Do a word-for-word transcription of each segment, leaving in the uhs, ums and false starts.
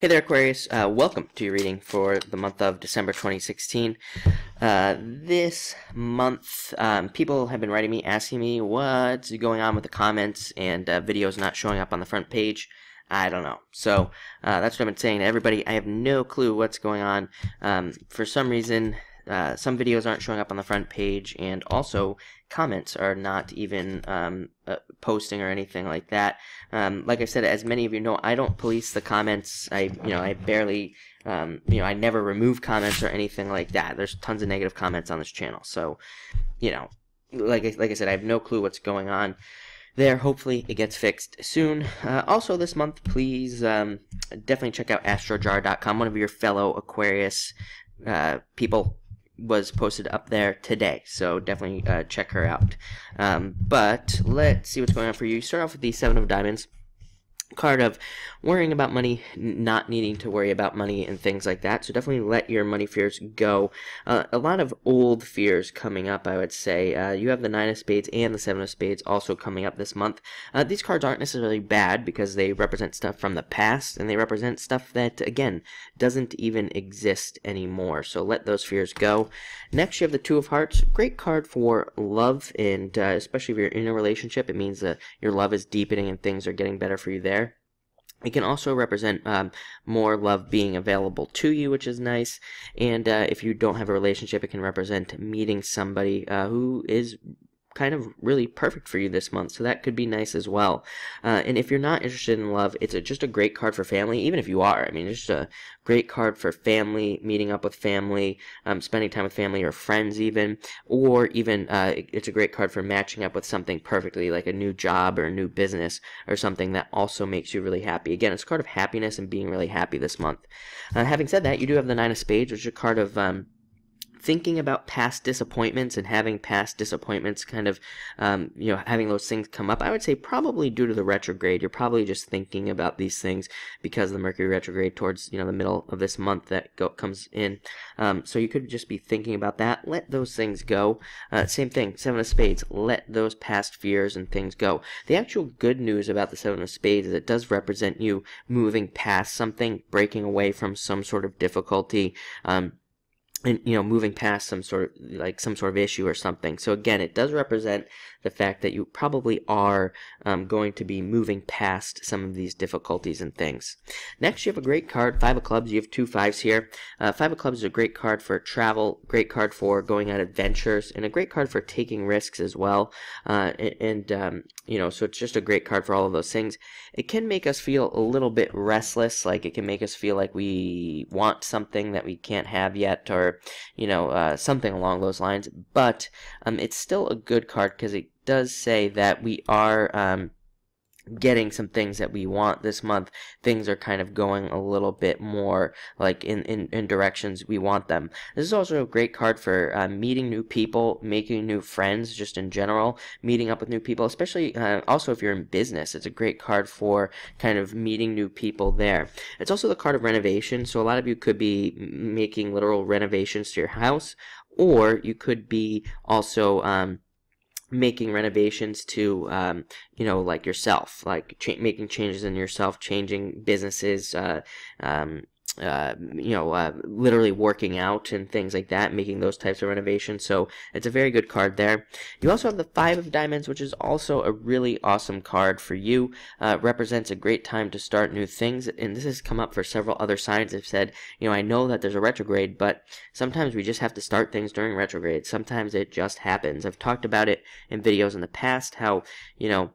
Hey there, Aquarius. Uh, welcome to your reading for the month of December twenty sixteen. Uh, this month, um, people have been writing me, asking me what's going on with the comments and uh, videos not showing up on the front page. I don't know. So uh, that's what I've been saying to everybody. I have no clue what's going on. Um, for some reason, uh, some videos aren't showing up on the front page, and also comments are not even um, uh, posting or anything like that. Um, like I said, as many of you know, I don't police the comments. I, you know, I barely, um, you know, I never remove comments or anything like that. There's tons of negative comments on this channel, so, you know, like I, like I said, I have no clue what's going on there. Hopefully it gets fixed soon. Uh, also this month, please um, definitely check out Astro Jor dot com. One of your fellow Aquarius uh, people was posted up there today, so definitely uh, check her out. Um, but let's see what's going on for you. You start off with the Seven of Diamonds card of worrying about money, not needing to worry about money and things like that. So definitely let your money fears go. Uh, a lot of old fears coming up, I would say. Uh, you have the Nine of Spades and the Seven of Spades also coming up this month. Uh, these cards aren't necessarily bad because they represent stuff from the past, and they represent stuff that, again, doesn't even exist anymore. So let those fears go. Next, you have the Two of Hearts. Great card for love, and uh, especially if you're in a relationship, it means that your love is deepening and things are getting better for you there. It can also represent um, more love being available to you, which is nice. And uh, if you don't have a relationship, it can represent meeting somebody uh, who is kind of really perfect for you this month, so that could be nice as well. Uh, and if you're not interested in love, it's a, just a great card for family, even if you are. I mean, it's just a great card for family, meeting up with family, um, spending time with family or friends even, or even uh, it's a great card for matching up with something perfectly, like a new job or a new business or something that also makes you really happy. Again, it's a card of happiness and being really happy this month. Uh, having said that, you do have the Nine of Spades, which is a card of um, thinking about past disappointments and having past disappointments kind of, um, you know, having those things come up. I would say probably due to the retrograde, you're probably just thinking about these things because of the Mercury retrograde towards, you know, the middle of this month that go, comes in. Um, so you could just be thinking about that. Let those things go. Uh, same thing, Seven of Spades. Let those past fears and things go. The actual good news about the Seven of Spades is it does represent you moving past something, breaking away from some sort of difficulty, um, and, you know, moving past some sort of, like, some sort of issue or something. So, again, it does represent the fact that you probably are um, going to be moving past some of these difficulties and things. Next, you have a great card, Five of Clubs. You have two fives here. Uh, Five of Clubs is a great card for travel, great card for going on adventures, and a great card for taking risks as well. Uh, and, um, you know, so it's just a great card for all of those things. It can make us feel a little bit restless, like it can make us feel like we want something that we can't have yet, or you know, uh, something along those lines, but um, it's still a good card because it does say that we are um, getting some things that we want this month. Things are kind of going a little bit more like in, in, in directions we want them. This is also a great card for uh, meeting new people, making new friends just in general, meeting up with new people, especially uh, also if you're in business. It's a great card for kind of meeting new people there. It's also the card of renovation, so a lot of you could be making literal renovations to your house, or you could be also um, making renovations to, um, you know, like yourself, like cha making changes in yourself, changing businesses, uh, um, uh, you know, uh, literally working out and things like that, making those types of renovations. So it's a very good card there. You also have the Five of Diamonds, which is also a really awesome card for you. Uh, represents a great time to start new things, and this has come up for several other signs. I've said, you know, I know that there's a retrograde, but sometimes we just have to start things during retrograde. Sometimes it just happens. I've talked about it in videos in the past, how, you know,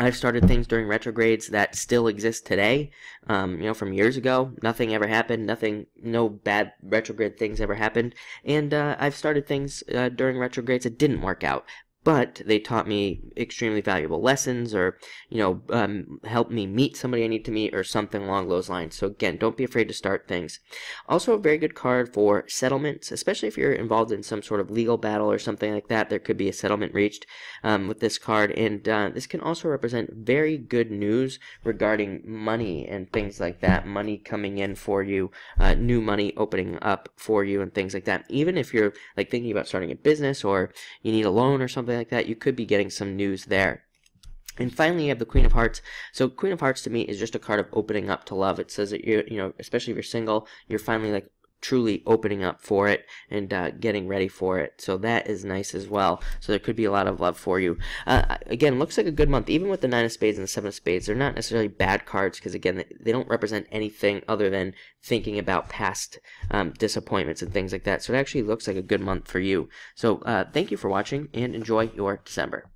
I've started things during retrogrades that still exist today, um, you know, from years ago. Nothing ever happened, nothing, no bad retrograde things ever happened, and uh, I've started things uh, during retrogrades that didn't work out, but they taught me extremely valuable lessons, or, you know, um, helped me meet somebody I need to meet, or something along those lines. So again, don't be afraid to start things. Also a very good card for settlements, especially if you're involved in some sort of legal battle or something like that. There could be a settlement reached um, with this card, and uh, this can also represent very good news regarding money and things like that. Money coming in for you, uh, new money opening up for you and things like that. Even if you're like thinking about starting a business, or you need a loan or something like that, you could be getting some news there. And finally, you have the Queen of Hearts. So Queen of Hearts to me is just a card of opening up to love. It says that you're, you know, especially if you're single, you're finally like truly opening up for it and uh, getting ready for it. So that is nice as well. So there could be a lot of love for you. Uh, again, looks like a good month. Even with the Nine of Spades and the Seven of Spades, they're not necessarily bad cards because, again, they don't represent anything other than thinking about past um, disappointments and things like that. So it actually looks like a good month for you. So uh, thank you for watching and enjoy your December.